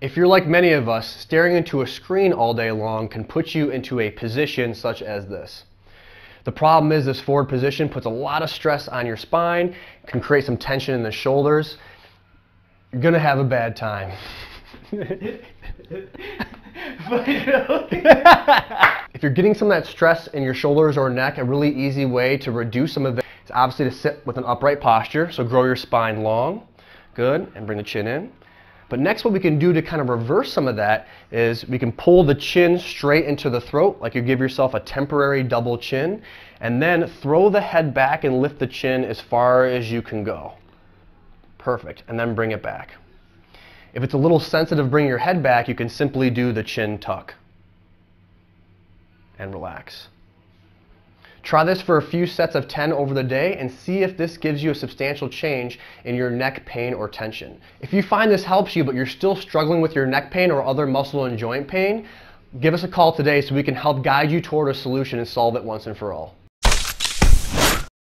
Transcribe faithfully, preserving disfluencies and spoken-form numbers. If you're like many of us, staring into a screen all day long can put you into a position such as this. The problem is this forward position puts a lot of stress on your spine, can create some tension in the shoulders. You're gonna have a bad time. If you're getting some of that stress in your shoulders or neck, a really easy way to reduce some of it is obviously to sit with an upright posture. So grow your spine long, good, and bring the chin in. But next what we can do to kind of reverse some of that is we can pull the chin straight into the throat, like you give yourself a temporary double chin, and then throw the head back and lift the chin as far as you can go. Perfect, and then bring it back. If it's a little sensitive, bring your head back, you can simply do the chin tuck and relax. Try this for a few sets of ten over the day and see if this gives you a substantial change in your neck pain or tension. If you find this helps you but you're still struggling with your neck pain or other muscle and joint pain, give us a call today so we can help guide you toward a solution and solve it once and for all.